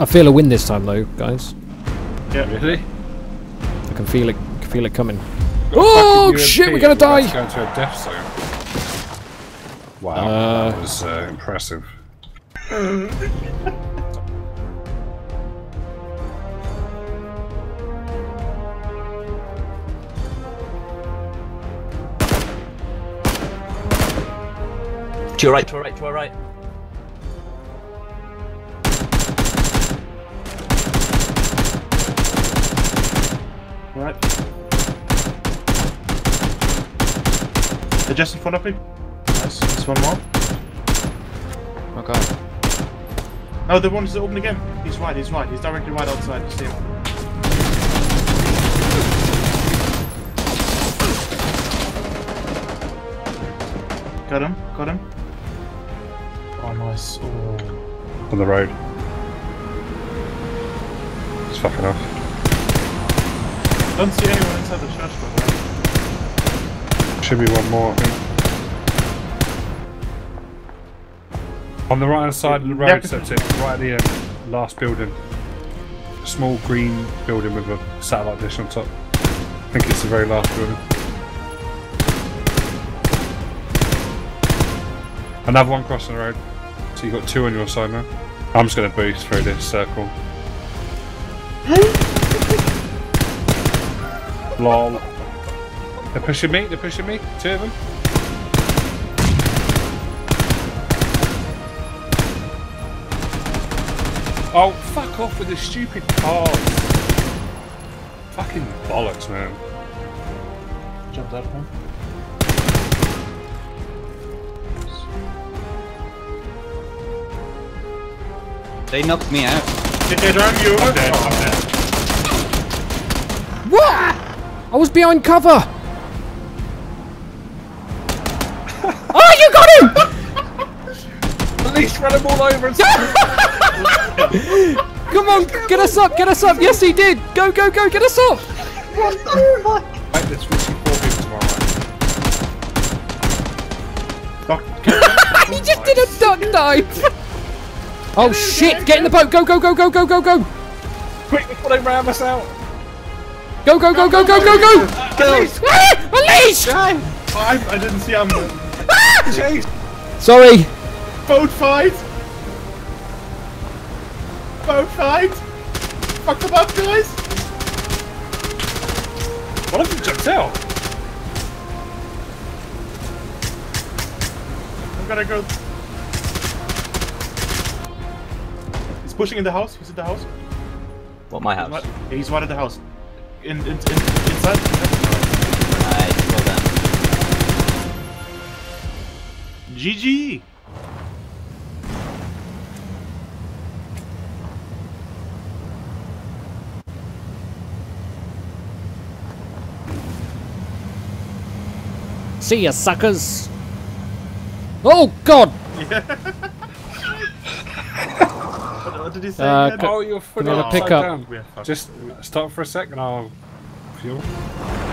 I feel a win this time though, guys. Yeah, really? I can feel it. Can feel it coming. Oh shit! We're gonna die. Going to a death zone. Wow, that was impressive. To your right, to our right, to our right. Right. They're just in front of me. Nice, there's one more. Oh god. Oh, the one's open again. He's right, he's right. He's directly right outside. You see him. Got him, got him. Oh, nice. Oh. On the road. It's fucking off. Don't see anyone inside the church, by the way. Should be one more, I think. On the right hand side of the road, yeah. Septic, right at the end, last building. A small green building with a satellite dish on top. I think it's the very last building. Another one crossing the road. So you've got two on your side now. I'm just going to boost through this circle. Lol. They're pushing me, they're pushing me. Two of them. Oh, fuck off with the stupid cars. Fucking bollocks, man. Jump that one. They knocked me out. Did they drive you over? I'm dead, I'm dead. What? I was behind cover! Oh, you got him! Police ran him all over and Come on, get us up, get us up! Yes, he did! Go, go, go, get us up! What the fuck? Wait, there's 54 people tomorrow. He just did a duck dive! Oh shit, get in the boat! Go, go, go, go, go, go, go! Quick, before they ram us out! Go, go, go, go, go, go, go! Unleash! Unleash! I didn't see him. Jeez. Sorry. Boat fight! Boat fight! Fuck them up, guys! One of them jumped out. I'm gonna go... He's pushing in the house. He's in the house. What, my house? He's right at the house. Inside? Nice, well done. GG! See ya, suckers! Oh god! Did he say you were gonna pick up. Just stop for a second. I'll fuel.